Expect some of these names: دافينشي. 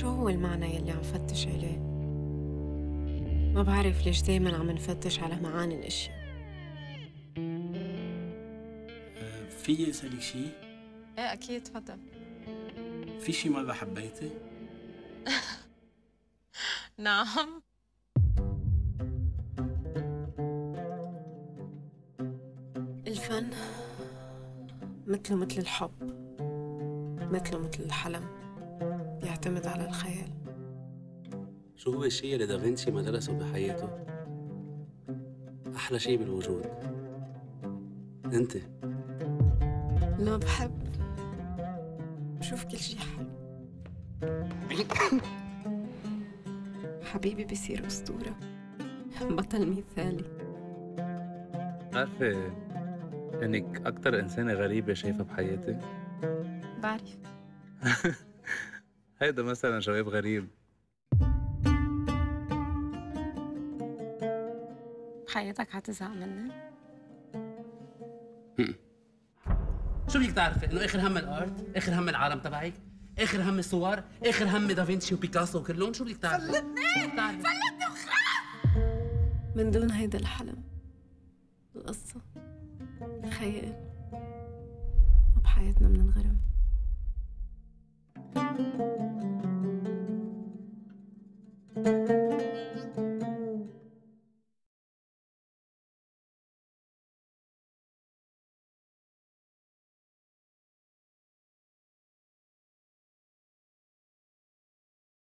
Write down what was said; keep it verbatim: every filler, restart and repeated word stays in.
شو هو المعنى يلي عم فتش عليه؟ ما بعرف ليش دايماً عم نفتش على معاني الأشياء. أه فيي أسألك شي؟ إيه أكيد تفضل. في شي مرة حبيتي؟ نعم. الفن مثله مثل الحب، مثله مثل الحلم، بيعتمد على الخيال. شو هو الشيء اللي دافينشي ما درسه بحياته؟ أحلى شيء بالوجود أنت. أنا بحب بشوف كل شيء حلو. حبيبي بيصير أسطورة، بطل مثالي. عارفة إنك أكتر إنسانة غريبة شايفها بحياتي؟ بعرف. هيدا مثلا شباب غريب. حياتك هتزهق مني؟ شو بدك تعرفي؟ انه اخر هم الارت، اخر هم العالم تبعك، اخر هم الصور، اخر هم دافينشي وبيكاسو وكلهم، شو بدك تعرفي؟ فلتني! فلتني وخاف! من دون هيدا الحلم، القصة، الخيال، ما بحياتنا مننغرم.